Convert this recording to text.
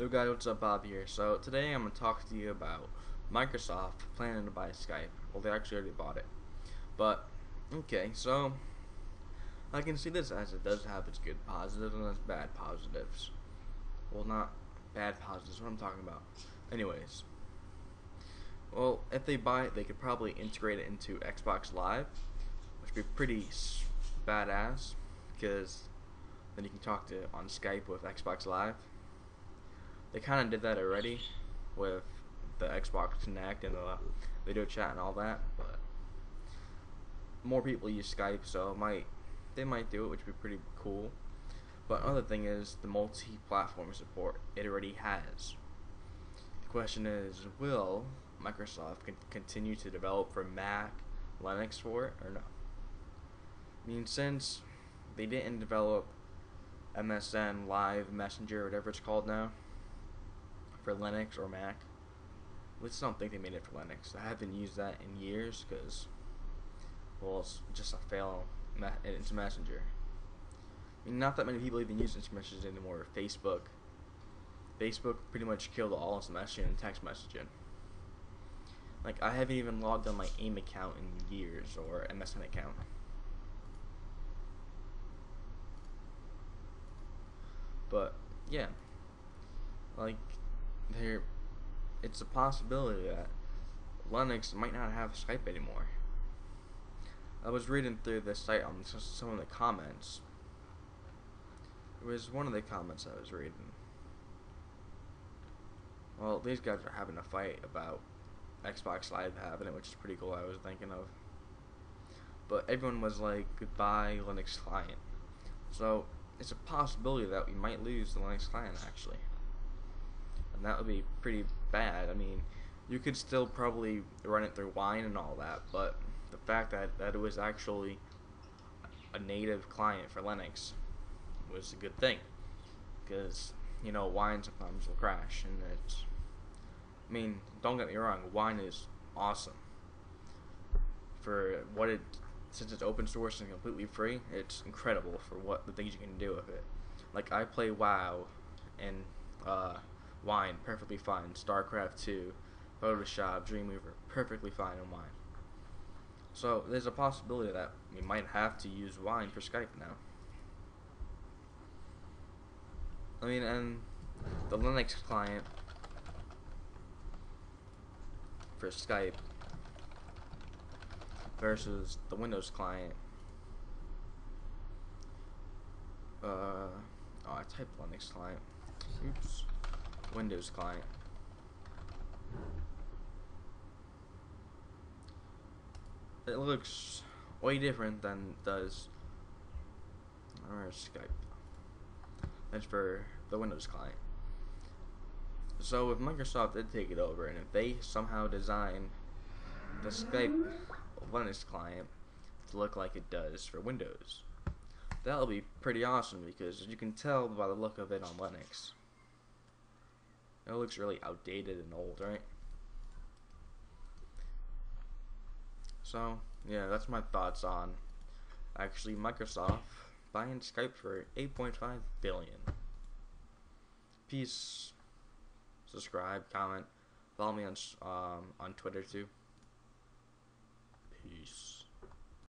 Yo guys, what's up? Bob here. So today I'm going to talk to you about Microsoft planning to buy Skype. Well, they actually already bought it. But, okay, so I can see this as it does have its good positives and its bad positives. Well, not bad positives, what I'm talking about. Anyways, well, if they buy it, they could probably integrate it into Xbox Live, which would be pretty badass, because then you can talk to on Skype with Xbox Live. They kind of did that already with the Xbox Kinect and the video chat and all that, but more people use Skype, so they might do it, which would be pretty cool. But another thing is the multi-platform support it already has. The question is, will Microsoft continue to develop for Mac, Linux for it, or no? I mean, since they didn't develop MSN, Live, Messenger, whatever it's called now, for Linux or Mac, let's don't think they made it for Linux. I haven't used that in years because, well, it's just a fail. It's Messenger. I mean, not that many people even use instant messages anymore. Facebook pretty much killed all instant messaging and text messaging. Like, I haven't even logged on my AIM account in years, or MSN account. But yeah, like, it's a possibility that Linux might not have Skype anymore. I was reading through this site on some of the comments. It was one of the comments I was reading. Well, these guys are having a fight about Xbox Live having it, which is pretty cool. I was thinking of, but everyone was like, "Goodbye, Linux client." So it's a possibility that we might lose the Linux client actually, and that would be pretty bad. I mean, you could still probably run it through Wine and all that, but the fact that it was actually a native client for Linux was a good thing, because, you know, Wine sometimes will crash, and it's, I mean, don't get me wrong, Wine is awesome for what it, since it's open source and completely free, it's incredible for what the things you can do with it. Like, I play WoW and Wine perfectly fine, StarCraft 2, Photoshop, Dreamweaver perfectly fine on Wine. So there's a possibility that we might have to use Wine for Skype now. I mean, and the Linux client for Skype versus the Windows client. Oh, I typed Linux client. Oops. Windows client. It looks way different than it does our Skype. That's for the Windows client. So if Microsoft did take it over, and if they somehow design the Skype Linux client to look like it does for Windows, that'll be pretty awesome, because you can tell by the look of it on Linux, it looks really outdated and old, right? So yeah, that's my thoughts on actually Microsoft buying Skype for $8.5 billion. Peace. Subscribe, comment, follow me on Twitter too. Peace.